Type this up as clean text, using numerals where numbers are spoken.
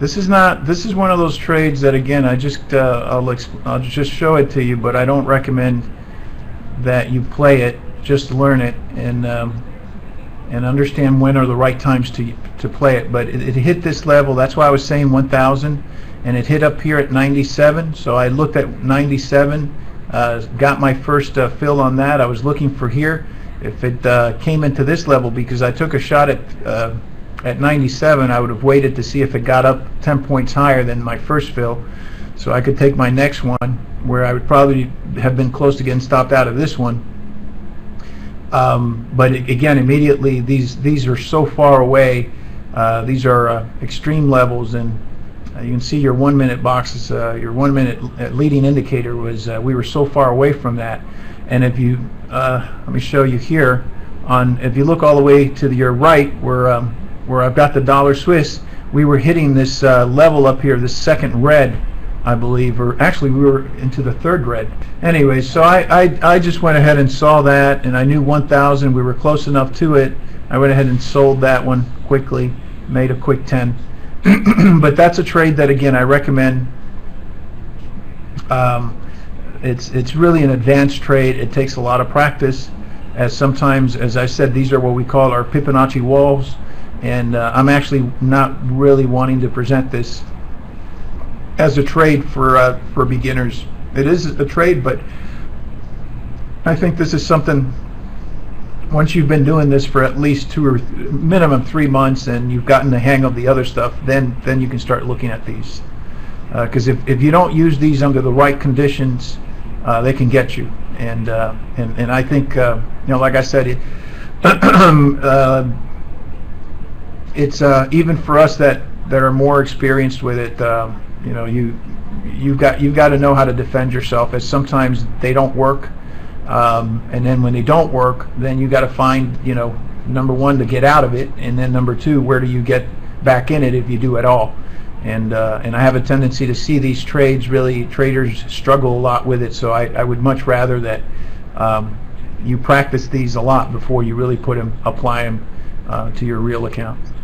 This is not. This is one of those trades that again, I'll just show it to you, but I don't recommend that you play it. Just learn it and understand when are the right times to play it. But it hit this level. That's why I was saying 1,000, and it hit up here at 97. So I looked at 97, got my first fill on that. I was looking for here if it came into this level, because I took a shot at 97. I would have waited to see if it got up 10 points higher than my first fill, so I could take my next one, where I would probably have been close to getting stopped out of this one. But again, immediately these are so far away. These are extreme levels, and you can see your 1 minute boxes, your 1 minute leading indicator was, we were so far away from that. And if you let me show you here on, if you look all the way to your right where I've got the dollar Swiss, we were hitting this level up here, this second red, I believe, or actually we were into the third red. Anyway, so I just went ahead and saw that, and I knew 1,000, we were close enough to it. I went ahead and sold that one quickly, made a quick 10. But that's a trade that again I recommend. It's really an advanced trade. It takes a lot of practice, as sometimes, as I said, these are what we call our Pip-onacci walls. And I'm actually not really wanting to present this as a trade for beginners. It is a trade, but I think this is something, once you've been doing this for at least minimum 3 months, and you've gotten the hang of the other stuff, then you can start looking at these, because if you don't use these under the right conditions, they can get you. And and I think you know, like I said, it's even for us that are more experienced with it, you know, you've got to know how to defend yourself, as sometimes they don't work, and then when they don't work, then you got to find, you know, number one, to get out of it, and then number two, where do you get back in it, if you do at all. And I have a tendency to see these trades, really, traders struggle a lot with it, so I would much rather that you practice these a lot before you really apply them to your real account.